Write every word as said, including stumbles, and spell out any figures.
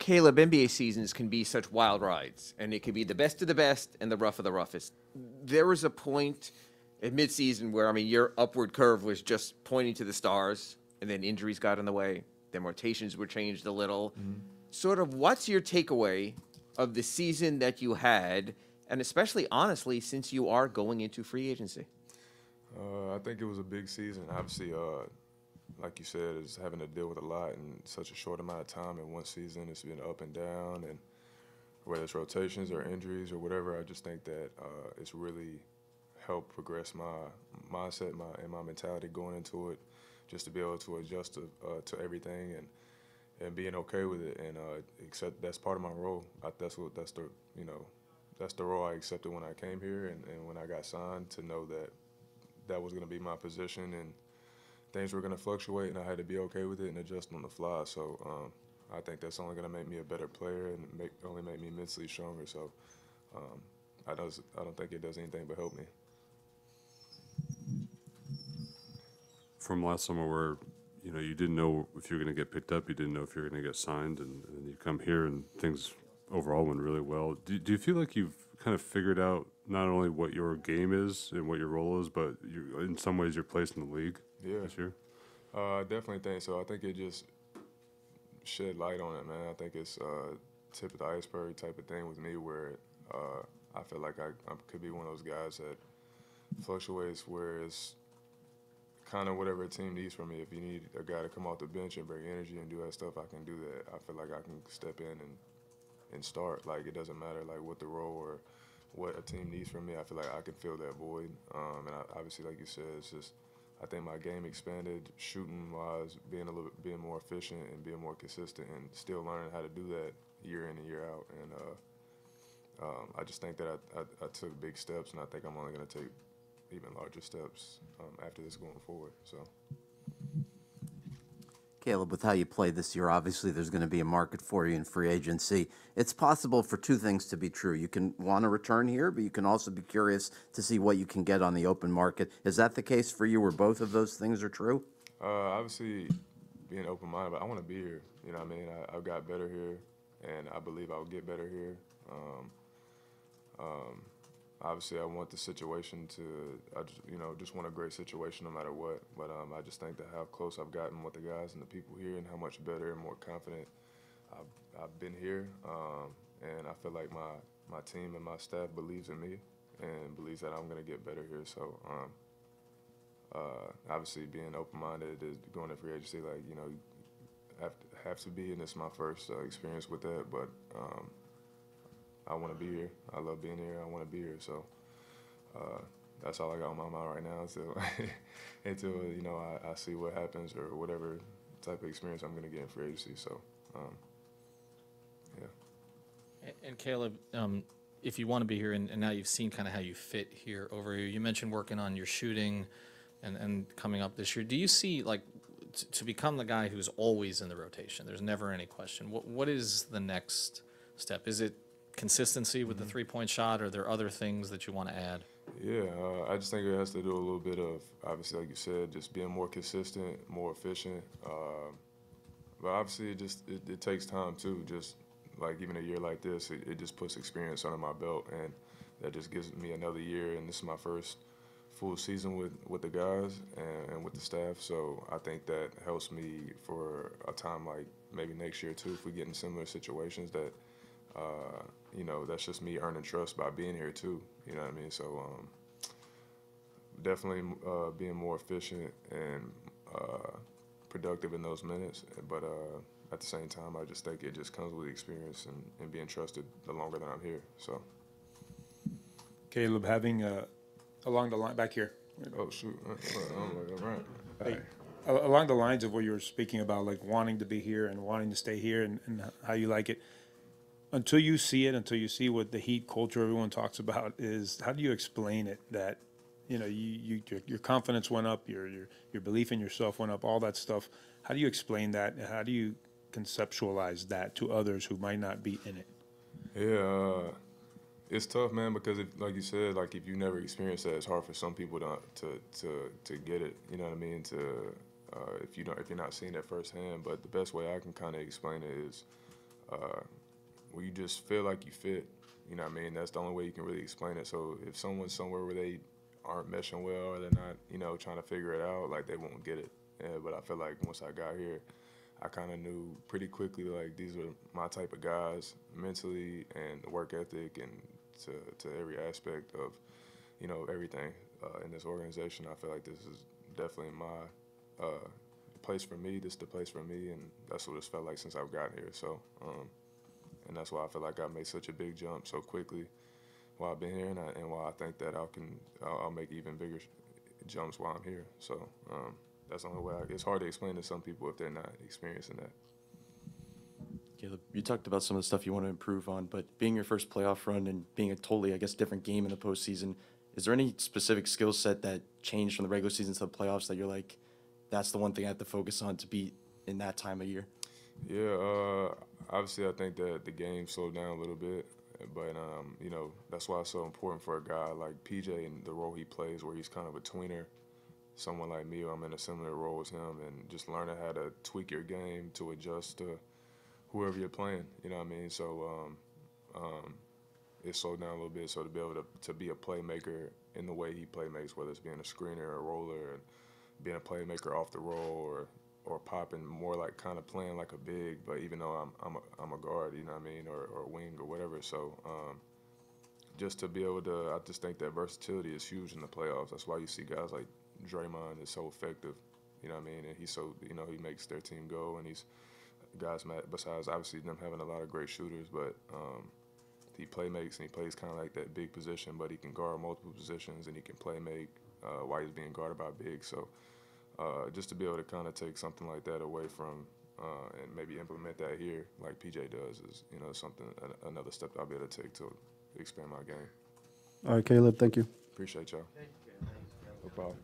Caleb, N B A seasons can be such wild rides, and it can be the best of the best and the rough of the roughest. There was a point at midseason where, I mean, your upward curve was just pointing to the stars, and then injuries got in the way, then rotations were changed a little. Mm-hmm. Sort of what's your takeaway of the season that you had, and especially, honestly, since you are going into free agency? Uh, I think it was a big season. Obviously, uh, like you said, is having to deal with a lot in such a short amount of time. In one season, it's been up and down, and whether it's rotations or injuries or whatever, I just think that uh, it's really helped progress my mindset my, and my mentality going into it, just to be able to adjust to, uh, to everything and and being okay with it. And uh, accept that's part of my role. I, that's what that's the you know that's the role I accepted when I came here and, and when I got signed, to know that that was going to be my position and things were going to fluctuate, and I had to be okay with it and adjust on the fly. So um, I think that's only going to make me a better player and make, only make me mentally stronger. So um, I, does, I don't think it does anything but help me. From last summer, where you know you didn't know if you were going to get picked up, you didn't know if you were going to get signed, and, and you come here and things overall went really well. Do, do you feel like you've kind of figured out not only what your game is and what your role is, but you, in some ways your place in the league? Yeah, sure. Uh, I definitely think so. I think it just shed light on it, man. I think it's uh, tip of the iceberg type of thing with me, where uh, I feel like I, I could be one of those guys that fluctuates, where it's kind of whatever a team needs from me. If you need a guy to come off the bench and bring energy and do that stuff, I can do that. I feel like I can step in and, and start. Like, it doesn't matter, like, what the role or what a team needs from me. I feel like I can fill that void. Um, and I, obviously, like you said, it's just – I think my game expanded, shooting-wise, being a little, being more efficient and being more consistent, and still learning how to do that year in and year out. And uh, um, I just think that I, I, I took big steps, and I think I'm only going to take even larger steps um, after this going forward. So, Caleb, with how you play this year, obviously there's going to be a market for you in free agency. It's possible for two things to be true. You can want to return here, but you can also be curious to see what you can get on the open market. Is that the case for you, where both of those things are true? Uh, obviously, being open-minded, but I want to be here. You know what I mean? I, I got better here, and I believe I'll get better here. Um, um, obviously, I want the situation to, I just, you know, just want a great situation no matter what. But um, I just think that how close I've gotten with the guys and the people here, and how much better and more confident I've, I've been here. Um, and I feel like my, my team and my staff believes in me and believes that I'm going to get better here. So um, uh, obviously being open-minded is going to free agency, like, you know, you have to, have to be, and it's my first uh, experience with that. But um, I want to be here. I love being here. I want to be here. So uh, that's all I got on my mind right now. So until, you know, I, I see what happens or whatever type of experience I'm going to get in free agency. So, um, yeah. And, and Caleb, um, if you want to be here, and, and now you've seen kind of how you fit here over here, you mentioned working on your shooting and, and coming up this year. Do you see, like, t to become the guy who's always in the rotation, there's never any question, what what is the next step? Is it consistency with mm-hmm. the three-point shot, or are there other things that you want to add? Yeah, uh, I just think it has to do a little bit of, obviously, like you said, just being more consistent, more efficient. Uh, but obviously, it just it, it takes time too. Just like even a year like this, it, it just puts experience under my belt, and that just gives me another year. And this is my first full season with with the guys and, and with the staff. So I think that helps me for a time like maybe next year too, if we get in similar situations. That. Uh, you know, that's just me earning trust by being here too, you know what I mean? So um, definitely uh, being more efficient and uh, productive in those minutes, but uh, at the same time, I just think it just comes with experience and, and being trusted the longer that I'm here, so. Caleb, having uh, along the line, back here. Oh, shoot. All right. Hey, along the lines of what you were speaking about, like wanting to be here and wanting to stay here and, and how you like it, until you see it, until you see what the Heat culture everyone talks about is, how do you explain it that, you know, you, you your, your confidence went up, your, your your belief in yourself went up, all that stuff. How do you explain that? How do you conceptualize that to others who might not be in it? Yeah, uh, it's tough, man, because if, like you said, like if you never experienced that, it's hard for some people to to to, to get it. You know what I mean? To uh, if you don't, if you're not seeing that firsthand. But the best way I can kind of explain it is. uh, where you just feel like you fit. You know what I mean? That's the only way you can really explain it. So if someone's somewhere where they aren't meshing well or they're not, you know, trying to figure it out, like, they won't get it. Yeah, but I feel like once I got here, I kind of knew pretty quickly, like, these are my type of guys mentally and the work ethic and to, to every aspect of, you know, everything uh, in this organization. I feel like this is definitely my uh, place for me. This is the place for me, and that's what it's felt like since I've gotten here. So, um, and that's why I feel like I made such a big jump so quickly while I've been here, and, I, and why I think that I can, I'll, I'll make even bigger jumps while I'm here. So. Um, That's the only way. I, it's hard to explain to some people if they're not experiencing that. Caleb, you talked about some of the stuff you want to improve on, but being your first playoff run and being a totally, I guess, different game in the postseason, is there any specific skill set that changed from the regular season to the playoffs that you're like, that's the one thing I have to focus on to beat in that time of year? Yeah, uh, obviously I think that the game slowed down a little bit, but, um, you know, that's why it's so important for a guy like P J and the role he plays, where he's kind of a tweener. Someone like me, I'm in a similar role as him, and just learning how to tweak your game to adjust to whoever you're playing, you know what I mean? So um, um, it slowed down a little bit, so to be able to, to be a playmaker in the way he playmakes, whether it's being a screener or a roller, and being a playmaker off the roll or or popping, more like kind of playing like a big, but even though I'm, I'm, a, I'm a guard, you know what I mean, or, or a wing or whatever. So um, just to be able to, I just think that versatility is huge in the playoffs. That's why you see guys like Draymond is so effective, you know what I mean? And he's so, you know, he makes their team go, and he's guys, besides obviously them having a lot of great shooters, but um, he play makes and he plays kind of like that big position, but he can guard multiple positions and he can play make uh, while he's being guarded by big. So uh, just to be able to kind of take something like that away from uh, and maybe implement that here like P J does is, you know, something, another step I'll be able to take to expand my game. All right, Caleb, thank you. Appreciate y'all. No problem.